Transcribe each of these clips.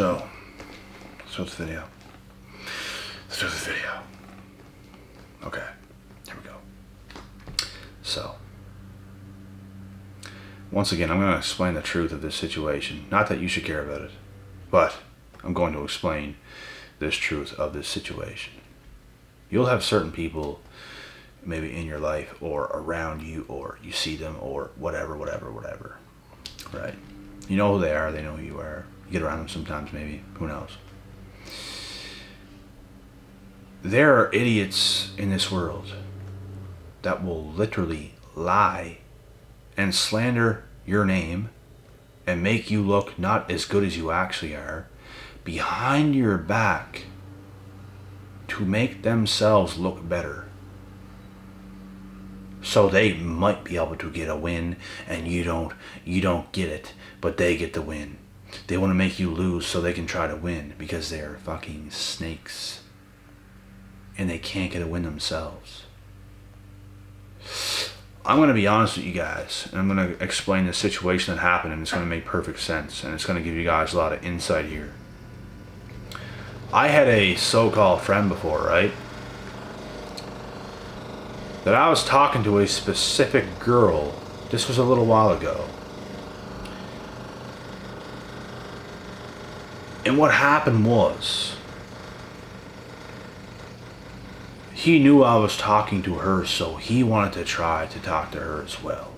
So, let's do this video. Let's do this video. Okay, here we go. So, once again, I'm going to explain the truth of this situation. Not that you should care about it, but I'm going to explain this truth of this situation. You'll have certain people maybe in your life or around you, or you see them or whatever, right? You know who they are, they know who you are. You get around them sometimes, maybe, who knows? There are idiots in this world that will literally lie and slander your name and make you look not as good as you actually are behind your back to make themselves look better. So they might be able to get a win and you don't get it, but they get the win. They want to make you lose so they can try to win because they're fucking snakes and they can't get a win themselves. I'm going to be honest with you guys, and I'm going to explain the situation that happened, and it's going to make perfect sense, and it's going to give you guys a lot of insight here. I had a so-called friend before, right? That I was talking to a specific girl. This was a little while ago. And what happened was, he knew I was talking to her, so he wanted to try to talk to her as well.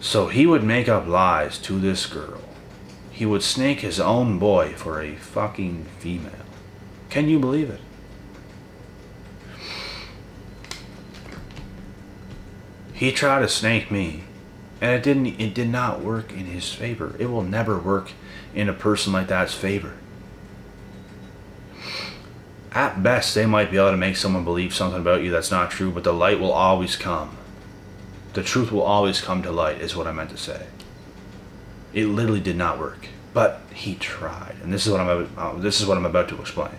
So he would make up lies to this girl. He would snake his own boy for a fucking female. Can you believe it? He tried to snake me, and it did not work in his favor. It will never work in a person like that's favor. At best, they might be able to make someone believe something about you that's not true, but the light will always come. The truth will always come to light, is what I meant to say. It literally did not work, but he tried, and this is what I'm about to explain.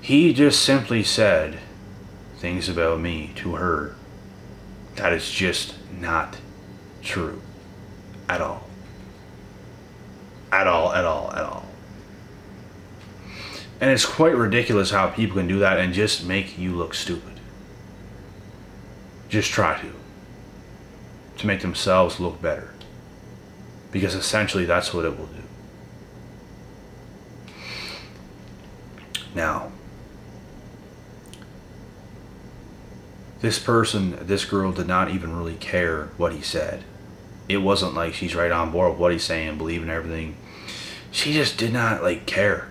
He just simply said things about me to her that is just not true at all. At all. And it's quite ridiculous how people can do that and just make you look stupid. Just try to make themselves look better. Because essentially that's what it will do. Now, this girl did not even really care what he said. It wasn't like she's right on board with what he's saying, believing everything. She just did not like care.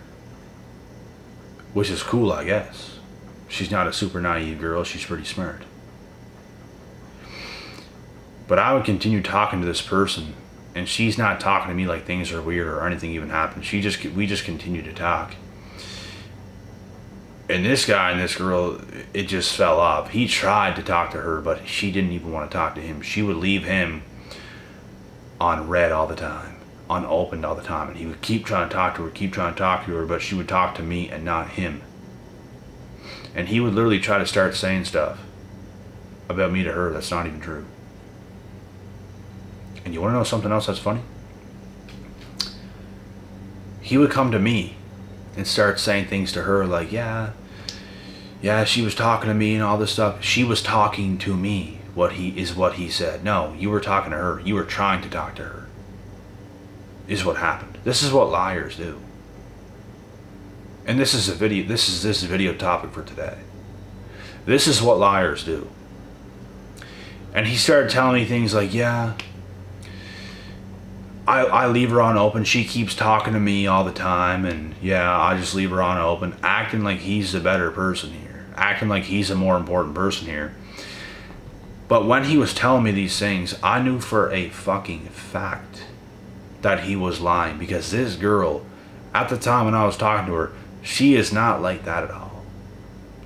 Which is cool, I guess. She's not a super naive girl, she's pretty smart. But I would continue talking to this person, and she's not talking to me like things are weird or anything even happened. We just continued to talk. And this guy and this girl, it just fell off. He tried to talk to her, but she didn't even want to talk to him. She would leave him on red all the time, unopened all the time. And he would keep trying to talk to her, but she would talk to me and not him. And he would literally try to start saying stuff about me to her that's not even true. And you want to know something else that's funny? He would come to me and start saying things to her like, yeah, she was talking to me and all this stuff. She was talking to me, what he said. No, you were talking to her. You were trying to talk to her, is what happened. This is what liars do. And this is this video topic for today. This is what liars do. And he started telling me things like, yeah, I leave her on open. She keeps talking to me all the time, and yeah, I just leave her on open, acting like he's the better person here, acting like he's a more important person here. But when he was telling me these things, I knew for a fucking fact that he was lying, because this girl, at the time when I was talking to her, she is not like that at all.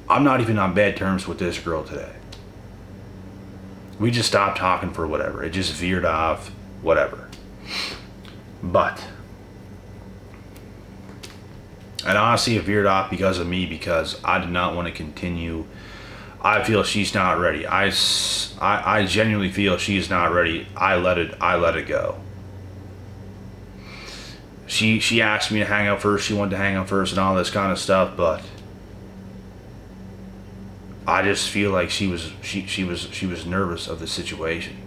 I'm not even on bad terms with this girl today. We just stopped talking for whatever. It just veered off, whatever. But, and honestly, it veered off because of me, because I did not want to continue. I feel she's not ready. I genuinely feel she's not ready. I let it go. She asked me to hang out first. She wanted to hang out first and all this kind of stuff, but I just feel like she was nervous of the situation.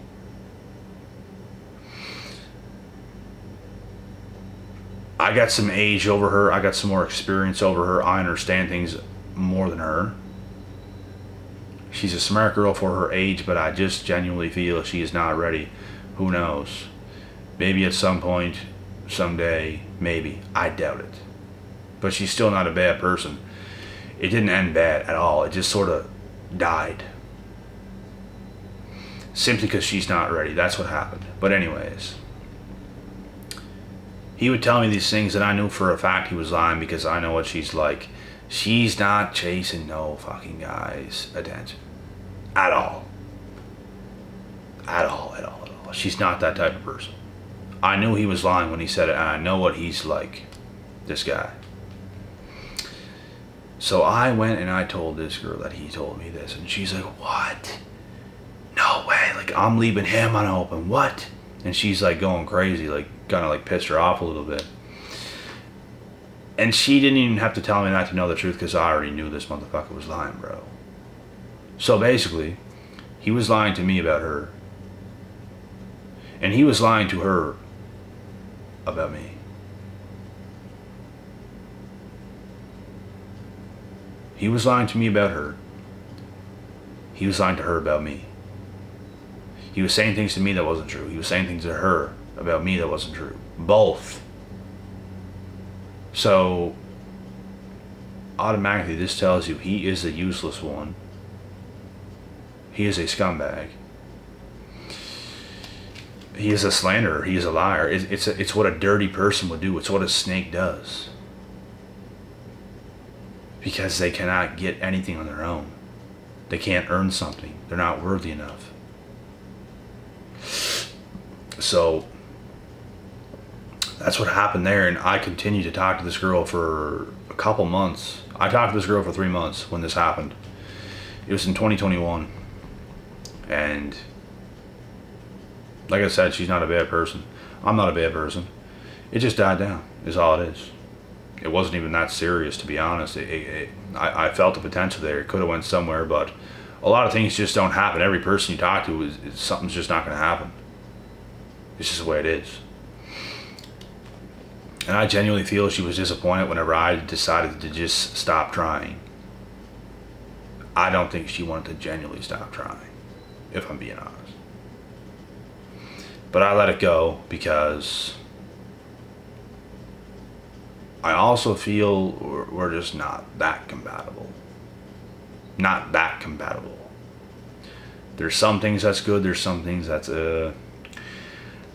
I got some age over her. I got some more experience over her. I understand things more than her. She's a smart girl for her age, but I just genuinely feel she is not ready. Who knows? Maybe at some point, someday, maybe. I doubt it. But she's still not a bad person. It didn't end bad at all. It just sort of died. Simply because she's not ready. That's what happened. But anyways, he would tell me these things, and I knew for a fact he was lying because I know what she's like. She's not chasing no fucking guy's attention. At all. At all, at all, at all. She's not that type of person. I knew he was lying when he said it, and I know what he's like. This guy. So I went and I told this girl that he told me this, and she's like, what? No way, like I'm leaving him on open, what? And she's like going crazy, like kind of like pissed her off a little bit. And she didn't even have to tell me not to know the truth because I already knew this motherfucker was lying, bro. So basically, he was lying to me about her. And he was lying to her about me. He was lying to me about her. He was lying to her about me. He was saying things to me that wasn't true. He was saying things to her about me that wasn't true. Both. So, automatically this tells you he is a useless one. He is a scumbag. He is a slanderer. He is a liar. It's what a dirty person would do. It's what a snake does. Because they cannot get anything on their own. They can't earn something. They're not worthy enough. So, that's what happened there, and I continued to talk to this girl for a couple months. I talked to this girl for 3 months when this happened. It was in 2021. And like I said, she's not a bad person. I'm not a bad person. It just died down, is all it is. It wasn't even that serious, to be honest. I felt the potential there. It could have went somewhere, but a lot of things just don't happen. Every person you talk to, something's just not going to happen. It's just the way it is. And I genuinely feel she was disappointed whenever I decided to just stop trying. I don't think she wanted to genuinely stop trying, if I'm being honest. But I let it go because I also feel we're just not that compatible. Not that compatible. There's some things that's good. There's some things that's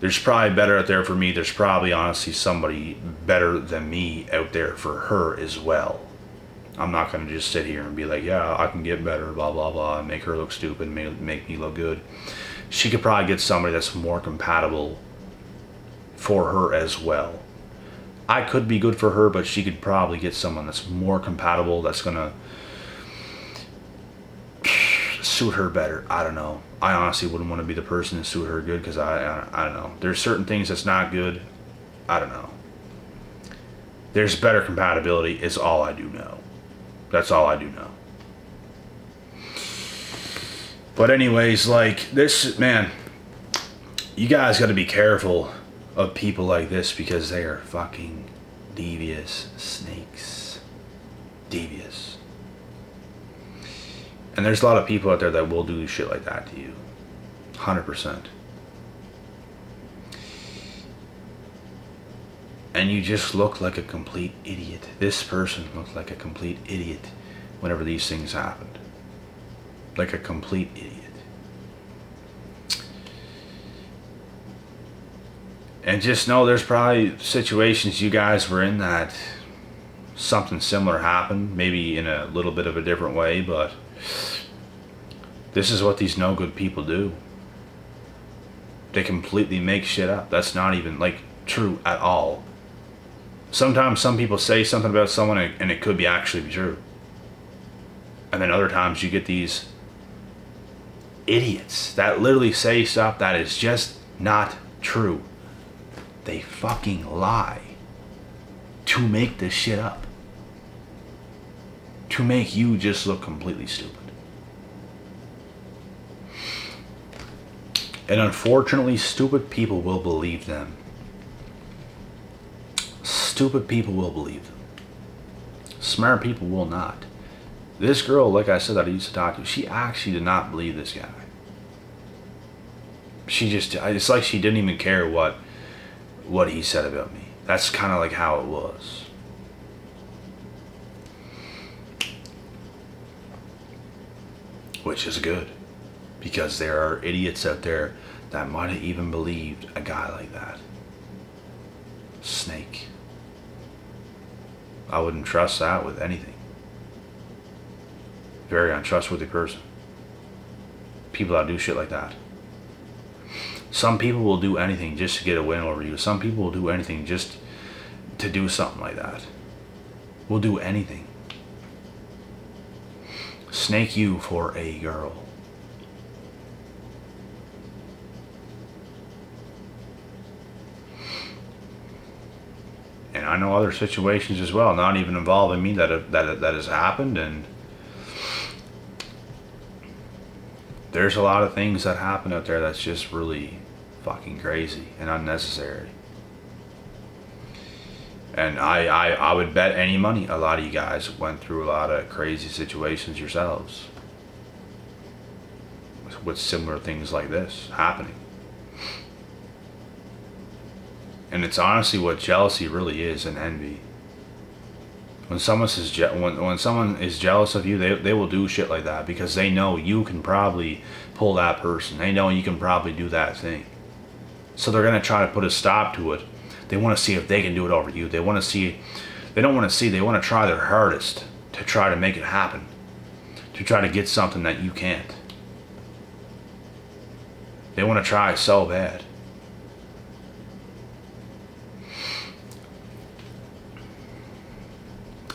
there's probably better out there for me. There's probably, honestly, somebody better than me out there for her as well. I'm not going to just sit here and be like, yeah, I can get better, blah, blah, blah, and make her look stupid, make me look good. She could probably get somebody that's more compatible for her as well. I could be good for her, but she could probably get someone that's more compatible, that's going to suit her better. I don't know. I honestly wouldn't want to be the person to suit her good because I don't know. There's certain things that's not good. I don't know. There's better compatibility is all I do know. That's all I do know. But anyways, like this, man, you guys got to be careful of people like this because they are fucking devious snakes. Devious. And there's a lot of people out there that will do shit like that to you. 100%. And you just look like a complete idiot. This person looked like a complete idiot whenever these things happened. Like a complete idiot. And just know there's probably situations you guys were in that something similar happened. Maybe in a little bit of a different way, but this is what these no good people do. They completely make shit up. That's not even like true at all. Sometimes some people say something about someone and it could be actually true. And then other times you get these idiots that literally say stuff that is just not true. They fucking lie. to make this shit up. To make you just look completely stupid. And unfortunately, stupid people will believe them. Stupid people will believe them. Smart people will not. This girl, like I said, that I used to talk to, she actually did not believe this guy. She just, it's like she didn't even care what he said about me. That's kind of like how it was. Which is good. Because there are idiots out there that might have even believed a guy like that. Snake. I wouldn't trust that with anything. Very untrustworthy person. People that do shit like that. Some people will do anything just to get a win over you. Some people will do anything just to do something like that. Will do anything. Snake you for a girl. And I know other situations as well, not even involving me, that has happened. And there's a lot of things that happen out there that's just really fucking crazy and unnecessary. And I would bet any money a lot of you guys went through a lot of crazy situations yourselves with similar things like this happening. And it's honestly what jealousy really is, and envy. When someone is jealous of you, they will do shit like that because they know you can probably pull that person. They know you can probably do that thing. So they're going to try to put a stop to it. They want to see if they can do it over you. They want to see, they don't want to see, they want to try their hardest to try to make it happen. To try to get something that you can't. They want to try so bad.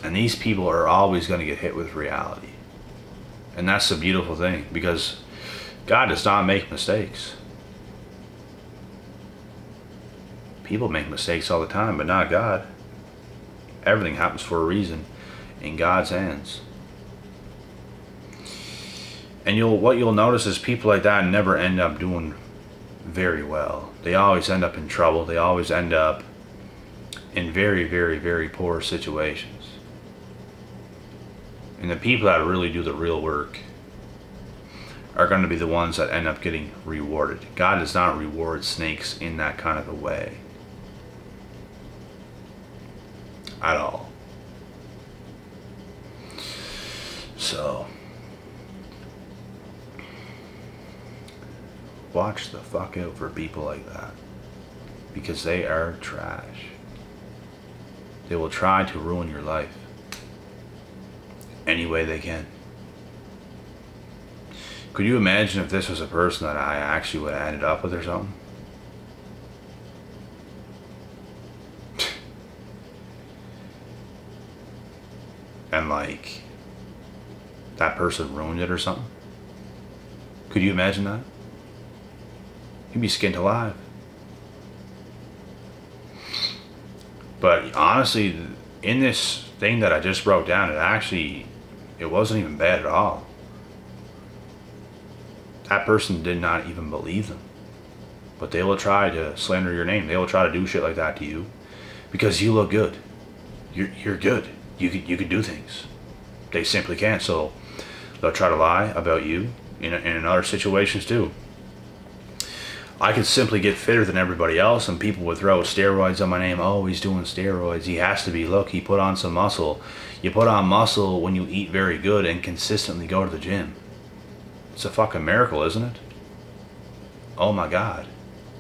And these people are always going to get hit with reality. And that's the beautiful thing, because God does not make mistakes. People make mistakes all the time, but not God. Everything happens for a reason in God's hands. And what you'll notice is people like that never end up doing very well. They always end up in trouble. They always end up in very, very, very poor situations. And the people that really do the real work are going to be the ones that end up getting rewarded. God does not reward snakes in that kind of a way. At all. So. Watch the fuck out for people like that. Because they are trash. They will try to ruin your life. Any way they can. Could you imagine if this was a person that I actually would have ended up with or something? And like, that person ruined it or something? Could you imagine that? You'd be skinned alive. But honestly, in this thing that I just wrote down, it wasn't even bad at all. That person did not even believe them. But they will try to slander your name. They will try to do shit like that to you. Because you look good. You're good. You can do things. They simply can't. So they'll try to lie about you in other situations too. I could simply get fitter than everybody else, and people would throw steroids on my name. Oh, he's doing steroids. He has to be. Look, he put on some muscle. You put on muscle when you eat very good and consistently go to the gym. It's a fucking miracle, isn't it? Oh my God.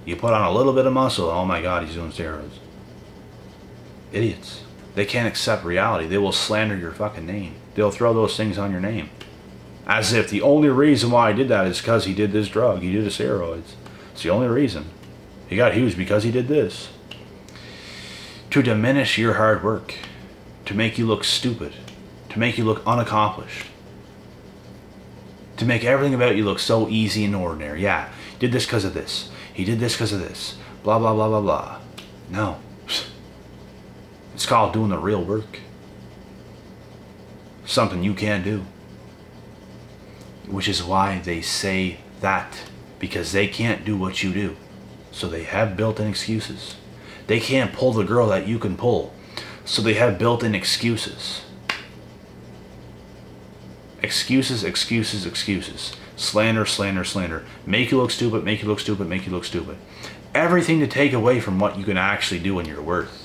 You put on a little bit of muscle. Oh my God, he's doing steroids. Idiots. They can't accept reality. They will slander your fucking name. They'll throw those things on your name. As if the only reason why I did that is because he did this drug. He did the steroids. It's the only reason. He got huge because he did this. To diminish your hard work. To make you look stupid. To make you look unaccomplished. To make everything about you look so easy and ordinary. Yeah, did this because of this. He did this because of this. Blah, blah, blah, blah, blah. No. It's called doing the real work. Something you can't do. Which is why they say that. Because they can't do what you do. So they have built-in excuses. They can't pull the girl that you can pull. So they have built-in excuses. Excuses, excuses, excuses. Slander, slander, slander. Make you look stupid, make you look stupid, make you look stupid. Everything to take away from what you can actually do and your worth.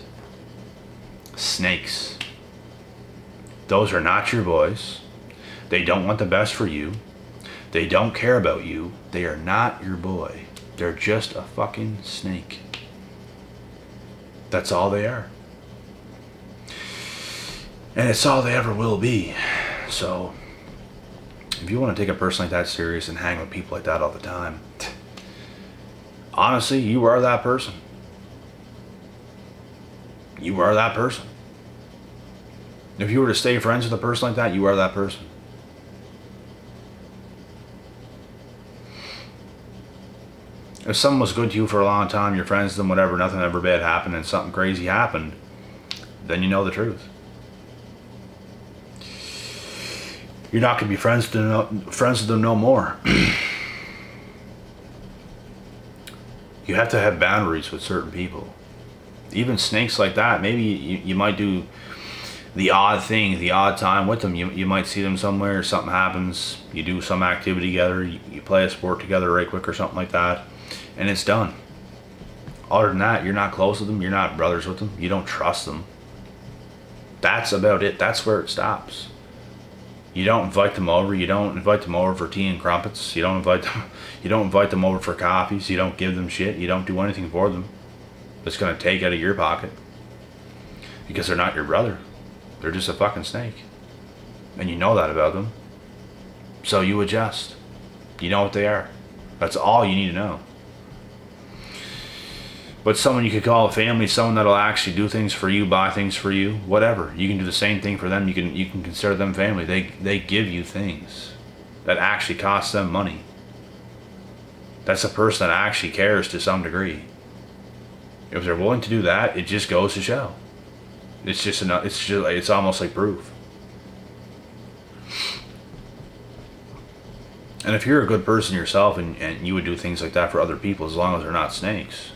Snakes. Those are not your boys. They don't want the best for you. They don't care about you. They are not your boy. They're just a fucking snake. That's all they are. And it's all they ever will be. So, if you want to take a person like that serious and hang with people like that all the time, honestly, you are that person. You are that person. If you were to stay friends with a person like that, you are that person. If someone was good to you for a long time, your friends, them, whatever, nothing ever bad happened and something crazy happened, then you know the truth. You're not going to be friends with them no more. You have to have boundaries with certain people. Even snakes like that, maybe you might do the odd thing, the odd time with them. You might see them somewhere, something happens, you do some activity together, you play a sport together right quick or something like that, and it's done. Other than that, you're not close with them, you're not brothers with them, you don't trust them. That's about it. That's where it stops. You don't invite them over. You don't invite them over for tea and crumpets. You don't invite them over for coffees. You don't give them shit. You don't do anything for them. It's gonna take out of your pocket. Because they're not your brother. They're just a fucking snake. And you know that about them. So you adjust. You know what they are. That's all you need to know. But someone you could call a family, someone that'll actually do things for you, buy things for you, whatever. You can do the same thing for them. You can consider them family. They give you things that actually cost them money. That's a person that actually cares to some degree. If they're willing to do that, it just goes to show. It's almost like proof. And if you're a good person yourself and you would do things like that for other people as long as they're not snakes,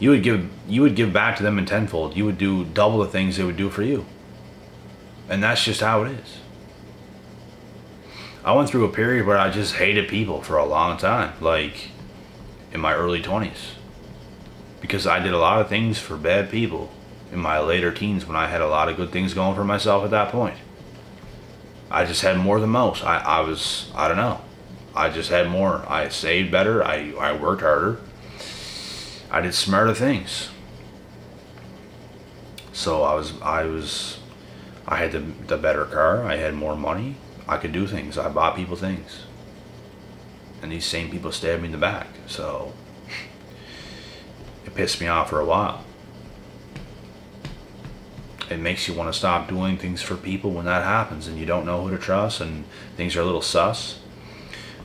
you would give back to them in tenfold. You would do double the things they would do for you. And that's just how it is. I went through a period where I just hated people for a long time, like in my early 20s. Because I did a lot of things for bad people in my later teens when I had a lot of good things going for myself at that point. I just had more than most. I don't know. I just had more. I saved better. I worked harder. I did smarter things. So I had the better car, I had more money, I could do things, I bought people things. And these same people stabbed me in the back, so it pissed me off for a while. It makes you want to stop doing things for people when that happens and you don't know who to trust and things are a little sus.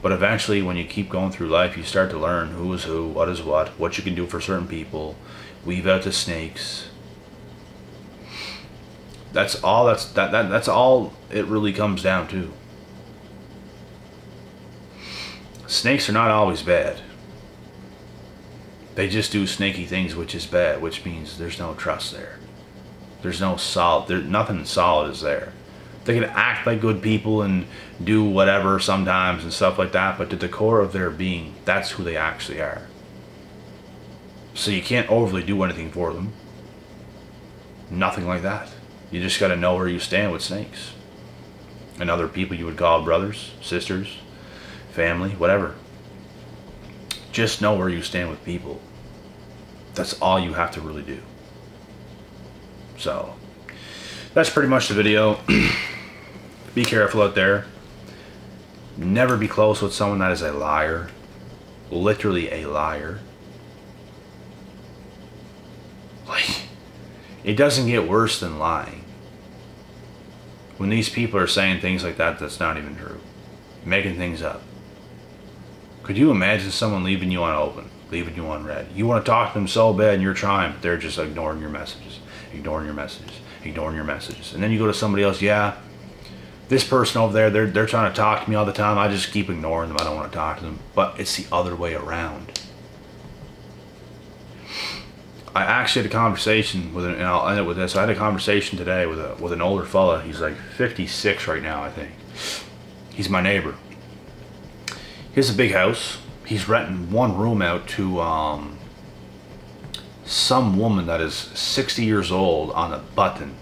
But eventually, when you keep going through life, you start to learn who is who, what is what you can do for certain people, weave out the snakes. That's all it really comes down to. Snakes are not always bad. They just do snaky things, which is bad, which means there's no trust there. There's no solid, nothing solid is there. They can act like good people and do whatever sometimes and stuff like that, but to the core of their being, that's who they actually are. So you can't overly do anything for them. Nothing like that. You just gotta know where you stand with snakes. And other people you would call brothers, sisters, family, whatever. Just know where you stand with people. That's all you have to really do. So, that's pretty much the video. Be careful out there. Never be close with someone that is a liar. Literally a liar. Like, it doesn't get worse than lying. When these people are saying things like that, that's not even true. Making things up. Could you imagine someone leaving you unopened? leaving you unread. You want to talk to them so bad and you're trying, but they're just ignoring your messages, ignoring your messages, ignoring your messages. And then you go to somebody else, yeah, this person over there, they're trying to talk to me all the time. I just keep ignoring them. I don't want to talk to them. But it's the other way around. I actually had a conversation with, and I'll end it with this. I had a conversation today with an older fella. He's like 56 right now, I think. He's my neighbor. He has a big house. He's renting one room out to some woman that is 60 years old on a button.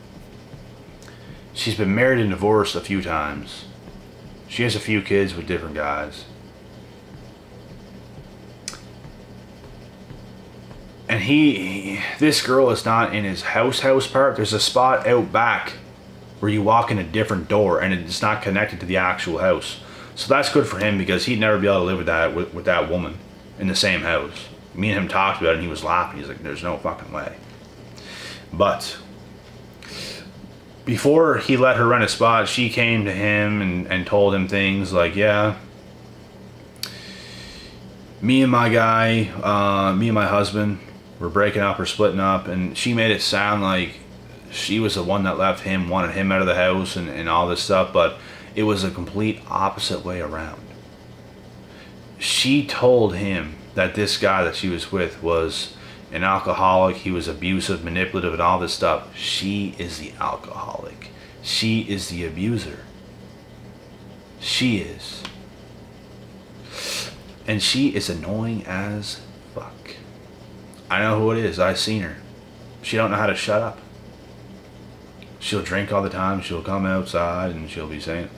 She's been married and divorced a few times. She has a few kids with different guys. And this girl is not in his house part. There's a spot out back where you walk in a different door and it's not connected to the actual house. So that's good for him because he'd never be able to live with that woman in the same house. Me and him talked about it and he was laughing. He's like, there's no fucking way. But before he let her rent a spot, she came to him and told him things like, yeah, me and my husband were breaking up or splitting up, and she made it sound like she was the one that left him, wanted him out of the house and all this stuff, but it was a complete opposite way around. She told him that this guy that she was with was an alcoholic, he was abusive, manipulative, and all this stuff. She is the alcoholic. She is the abuser. She is. And she is annoying as fuck. I know who it is. I've seen her. She don't know how to shut up. She'll drink all the time. She'll come outside and she'll be saying,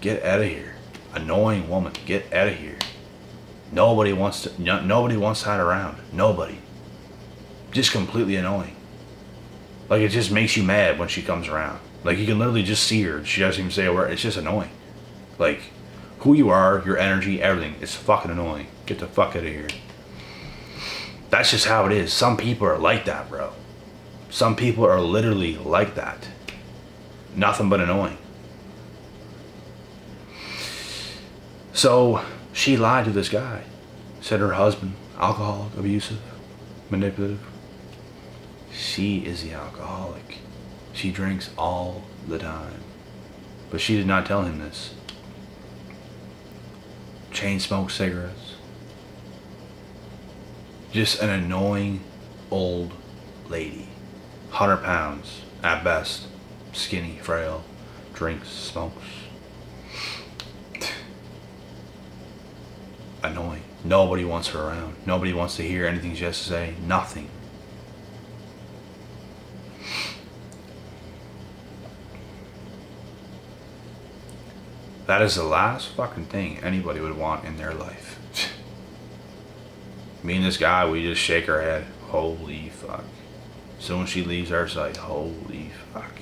get out of here. Annoying woman. Get out of here. Nobody wants that around. Nobody. Just completely annoying. Like, it just makes you mad when she comes around. Like, you can literally just see her. She doesn't even say a word. It's just annoying. Like, who you are, your energy, everything. It's fucking annoying. Get the fuck out of here. That's just how it is. Some people are like that, bro. Some people are literally like that. Nothing but annoying. So, she lied to this guy. Said her husband, alcoholic, abusive, manipulative. She is the alcoholic. She drinks all the time. But she did not tell him this. Chain smoked cigarettes. Just an annoying old lady. 100 pounds at best. Skinny, frail. Drinks, smokes. Annoying. Nobody wants her around. Nobody wants to hear anything she has to say. Nothing. That is the last fucking thing anybody would want in their life. Me and this guy, we just shake our head. Holy fuck. So when she leaves our sight, holy fuck.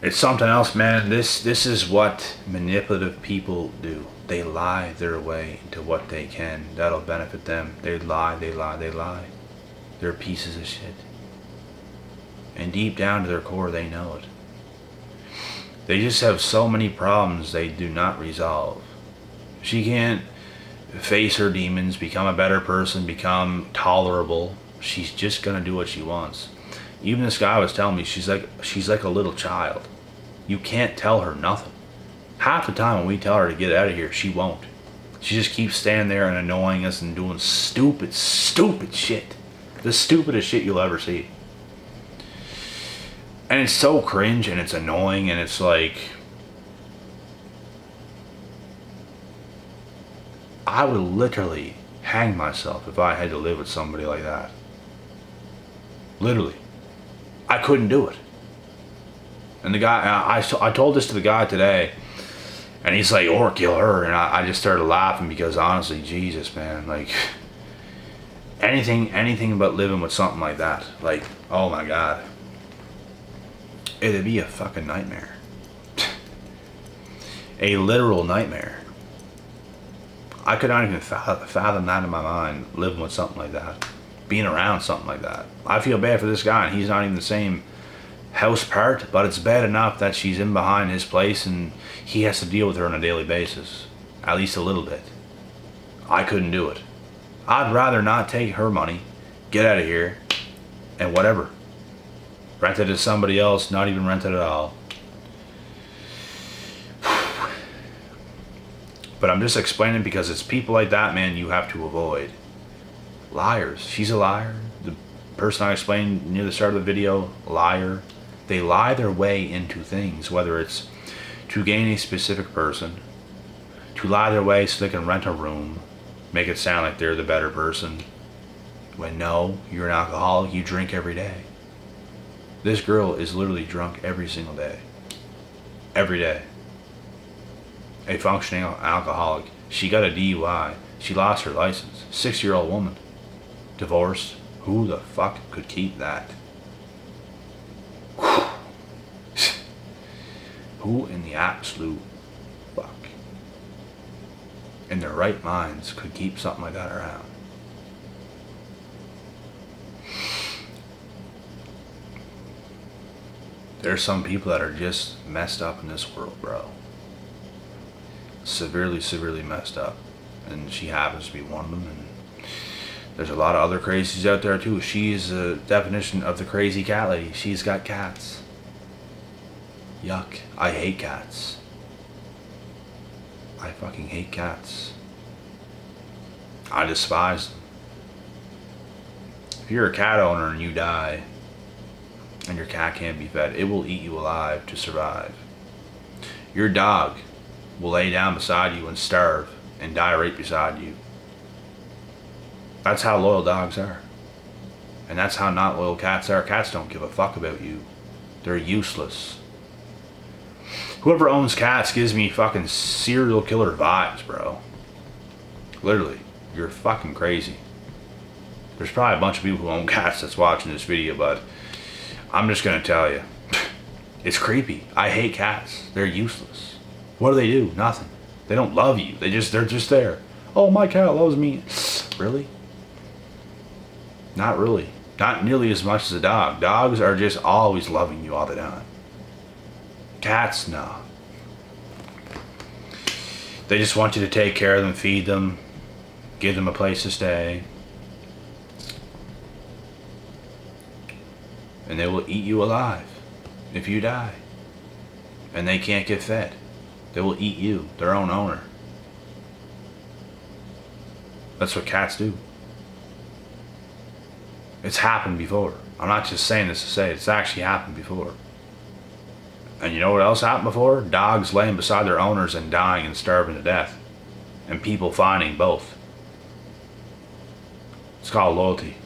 It's something else, man. This is what manipulative people do. They lie their way into what they can. That'll benefit them. They lie, they lie, they lie. They're pieces of shit. And deep down to their core, they know it. They just have so many problems they do not resolve. She can't face her demons, become a better person, become tolerable. She's just gonna do what she wants. Even this guy was telling me, she's like a little child. You can't tell her nothing. Half the time when we tell her to get out of here, she won't. She just keeps standing there and annoying us and doing stupid, stupid shit. The stupidest shit you'll ever see. And it's so cringe and it's annoying and it's like, I would literally hang myself if I had to live with somebody like that. Literally. I couldn't do it. And the guy, I told this to the guy today, and he's like, or kill her. And I just started laughing because honestly, Jesus, man, like, anything but living with something like that. Like, oh my God. It'd be a fucking nightmare. A literal nightmare. I could not even fathom that in my mind, living with something like that. Being around something like that. I feel bad for this guy, and he's not even the same house part, but it's bad enough that she's in behind his place and he has to deal with her on a daily basis, at least a little bit. I couldn't do it. I'd rather not take her money, get out of here, and whatever. Rent it to somebody else, not even rent it at all. But I'm just explaining because it's people like that, man, you have to avoid. Liars. She's a liar. The person I explained near the start of the video, liar. They lie their way into things, whether it's to gain a specific person, to lie their way so they can rent a room, make it sound like they're the better person, when no, you're an alcoholic, you drink every day. This girl is literally drunk every single day. Every day. A functioning alcoholic. She got a DUI. She lost her license. 6-year-old woman. Divorced. Who the fuck could keep that? Who in the absolute fuck in their right minds could keep something like that around? There's some people that are just messed up in this world, bro. Severely, severely messed up. And she happens to be one of them. And there's a lot of other crazies out there too. She's the definition of the crazy cat lady. She's got cats. Yuck. I hate cats. I fucking hate cats. I despise them. If you're a cat owner and you die, and your cat can't be fed, it will eat you alive to survive. Your dog will lay down beside you and starve and die right beside you. That's how loyal dogs are. And that's how not loyal cats are. Cats don't give a fuck about you. They're useless. Whoever owns cats gives me fucking serial killer vibes, bro. Literally, you're fucking crazy. There's probably a bunch of people who own cats that's watching this video, but I'm just gonna tell you, it's creepy. I hate cats. They're useless. What do they do? Nothing. They don't love you. They're just there. Oh, my cat loves me. Really? Not really. Not nearly as much as a dog. Dogs are just always loving you all the time. Cats, no. They just want you to take care of them, feed them, give them a place to stay. And they will eat you alive if you die. And they can't get fed. They will eat you, their own owner. That's what cats do. It's happened before. I'm not just saying this to say it. It's actually happened before. And you know what else happened before? Dogs laying beside their owners and dying and starving to death. And people finding both. It's called loyalty.